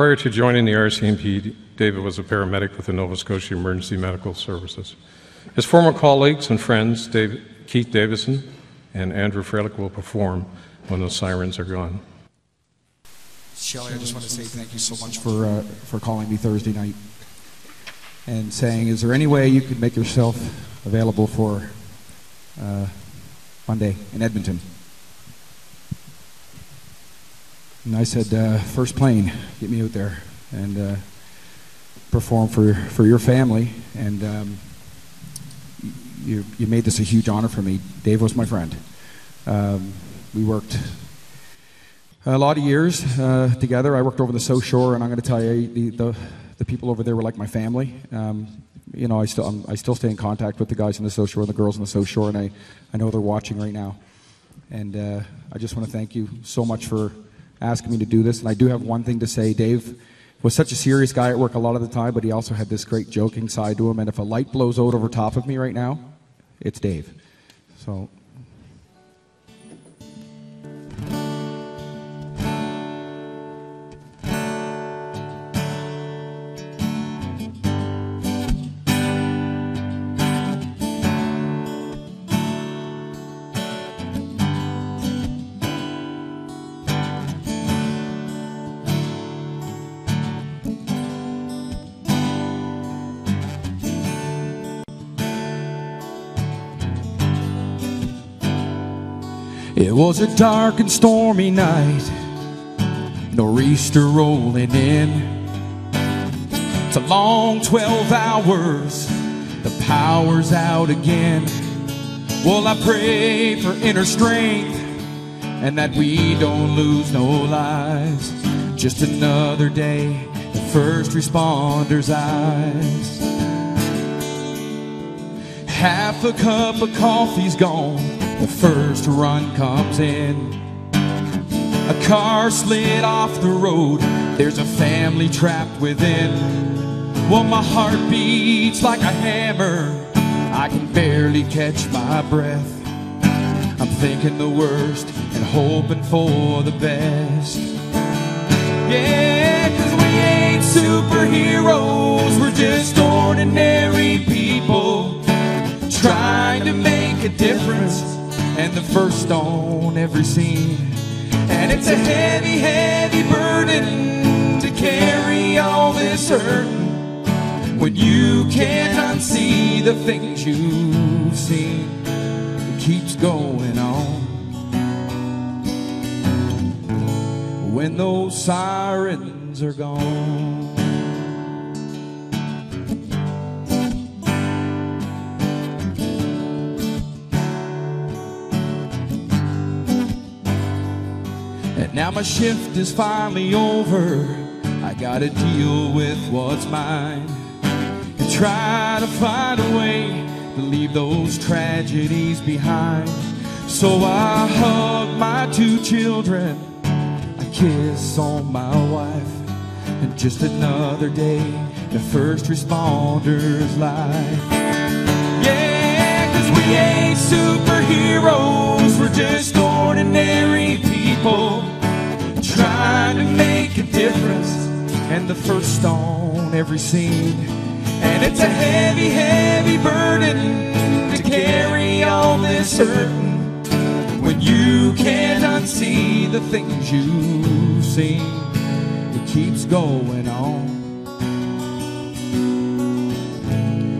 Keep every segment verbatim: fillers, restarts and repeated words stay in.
Prior to joining the R C M P, David was a paramedic with the Nova Scotia Emergency Medical Services. His former colleagues and friends, David, Keith Davison and Andrew Freilich, will perform when the sirens are gone. Shelley, I just want to say thank you so much for, uh, for calling me Thursday night and saying, is there any way you could make yourself available for uh, Monday in Edmonton? And I said, uh, first plane, get me out there and uh, perform for, for your family. And um, you, you made this a huge honor for me. Dave was my friend. Um, we worked a lot of years uh, together. I worked over the South Shore, and I'm going to tell you, the, the, the people over there were like my family. Um, you know, I still, I'm, I still stay in contact with the guys in the South Shore and the girls in the South Shore, and I, I know they're watching right now. And uh, I just want to thank you so much for asking me to do this. And I do have one thing to say. Dave was such a serious guy at work a lot of the time, but he also had this great joking side to him. And if a light blows out over top of me right now, it's Dave. So. It was a dark and stormy night, nor'easter rolling in. It's a long twelve hours, the power's out again. Well, I pray for inner strength and that we don't lose no lives. Just another day, the first responder's eyes. Half a cup of coffee's gone, the first run comes in. A car slid off the road, there's a family trapped within. Well, my heart beats like a hammer, I can barely catch my breath. I'm thinking the worst and hoping for the best. Yeah, 'cause we ain't superheroes, we're just ordinary people trying to make a difference, and the first on every scene. And it's a heavy, heavy burden to carry all this hurt when you can't unsee the things you've seen. It keeps going on. When those sirens are gone. Now my shift is finally over, I gotta deal with what's mine and try to find a way to leave those tragedies behind. So I hug my two children, I kiss on my wife, and just another day, the first responder's life. Yeah, 'cause we ain't superheroes, we're just ordinary people trying to make a difference, and the first on every scene. And it's a heavy, heavy burden to carry all this hurt when you can't unsee the things you've seen. It keeps going on,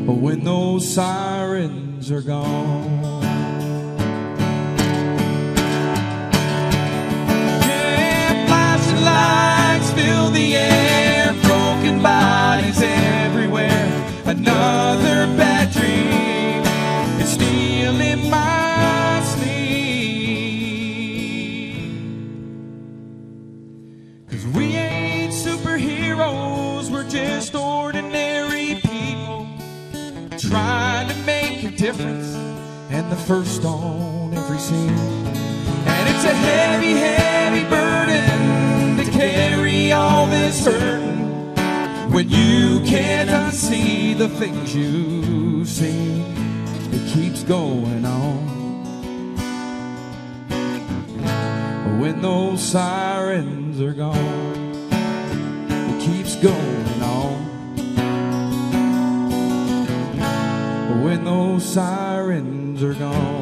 but when those sirens are gone. Lights fill the air, broken bodies everywhere. Another bad dream is stealing my sleep. 'Cause we ain't superheroes, we're just ordinary people trying to make a difference, and the first on every scene. And it's a heavy, heavy burden to carry all this hurt when you can't unsee the things you've seen. It keeps going on when those sirens are gone. It going on when those sirens are gone.